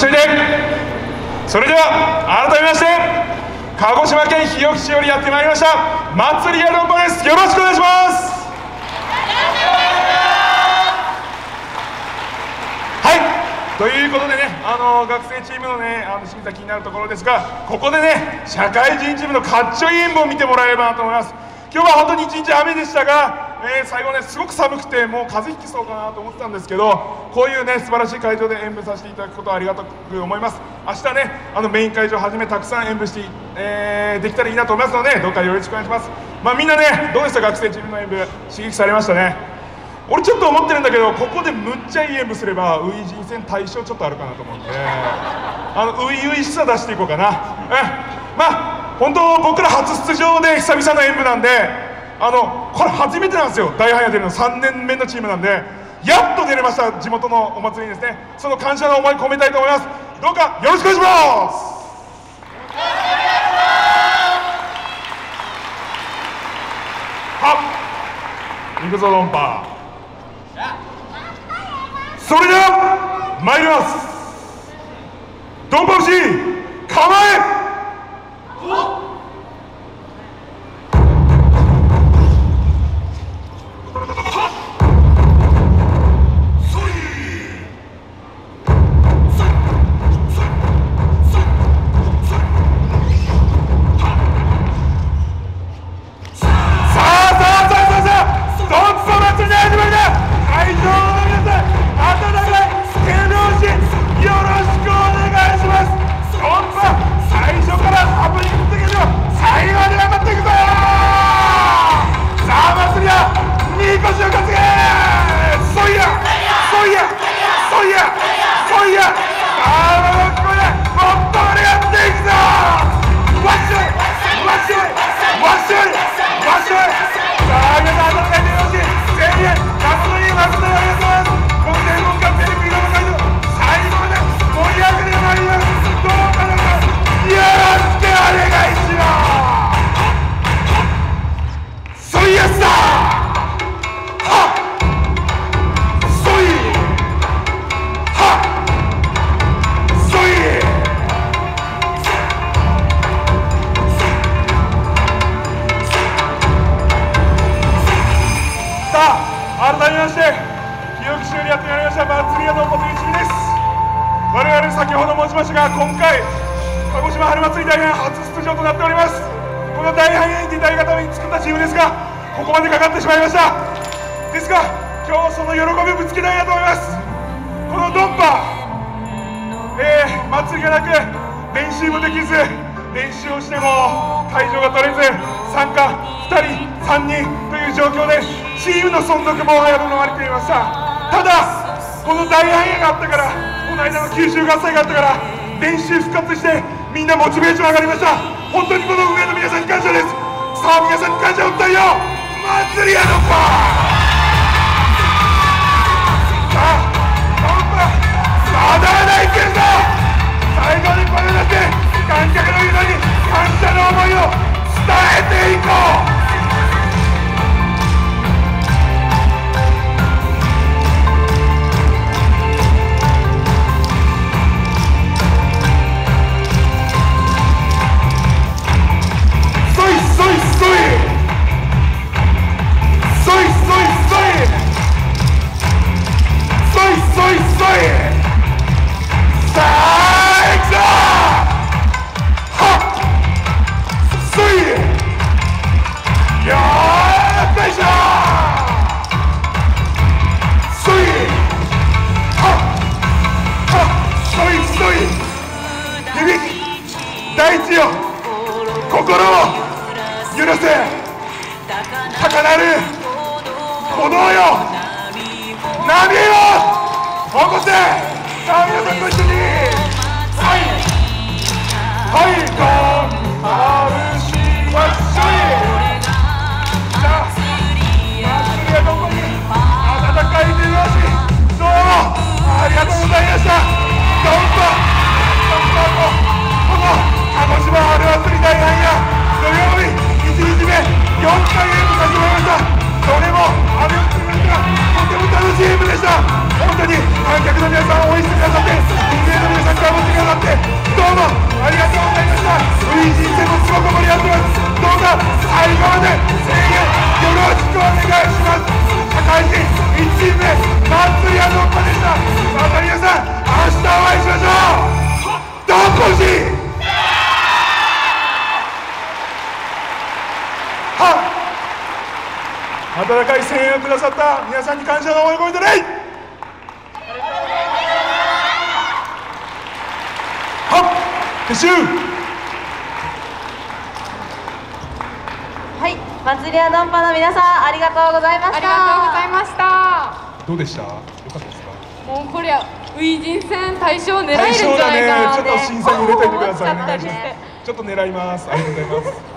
それでは改めまして鹿児島県日置市よりやってまいりました祭りや論破です。よろしくお願いします。ということでね、学生チームのね、審査気になるところですが、ここでね、社会人チームのかっちょいい演舞を見てもらえればなと思います。今日は本当に一日雨でしたが、最後ね、すごく寒くて、もう風邪ひきそうかなと思ってたんですけど、こういうね、素晴らしい会場で演舞させていただくことはありがたく思います。明日ね、メイン会場はじめ、たくさん演舞して、できたらいいなと思いますので、どうかよろしくお願いします。まあ、みんなね、どうでした、学生チームの演舞、刺激されましたね。俺ちょっと思ってるんだけど、ここでむっちゃいい演舞すれば初陣戦大勝ちょっとあるかなと思って、初々しさ出していこうかな。まあ本当僕ら初出場で久々の演舞なんで、これ初めてなんですよ。大早出るの3年目のチームなんで、やっと出れました。地元のお祭りにですね、その感謝の思い込めたいと思います。どうかよろしくお願いします。はっ、いくぞロンパー。それでは参ります。ドンパ節構え。改めまして、日置市よりやってまいりました祭りや論破というチームです。我々先ほど申しましたが、今回鹿児島春祭り大半初出場となっております。この大半演に出たいがために作ったチームですが、ここまでかかってしまいました。ですが今日その喜びをぶつけたいなと思います。このドンパ、祭りがなく練習もできず、練習をしても会場が取れず、参加2人3人という状況でチームの存続も危ぶまれていました。ただこの大繁栄があったから、この間の九州合戦があったから、練習復活してみんなモチベーション上がりました。本当にこの上の皆さんに感謝です。さあ皆さんに感謝を伝えよう。祭りや論破。さあ論破、まだまだいけるぞ。最後にこれだけ観客の皆に感謝の思いを伝えていこう。大地よ、心を揺らせ。高鳴る鼓動よ、波を起こせ。さあ皆さんご一緒に。はいはい、ドンパ節わっしょい。さあ祭りはどこに温かい手拍子、どうもありがとうございました。ドンパ、ここ鹿児島春祭り大半夜土曜日1日目4回演舞させてもらいました。どれも雨を降りましたが、とても楽しい演舞でした。本当に観客の皆さんを応援してくださって、運営の皆さんからも声援をくださった皆さんに感謝の思いを込めて礼、はっ、撤収。はい、祭り屋ナンパの皆さんありがとうございました。ありがとうございました。どうでした？よかったですか？もうこれは初陣戦大賞狙えるんじゃないかな。大賞だね。ちょっと審査に入れておいてください。ちょっと狙います。ありがとうございます。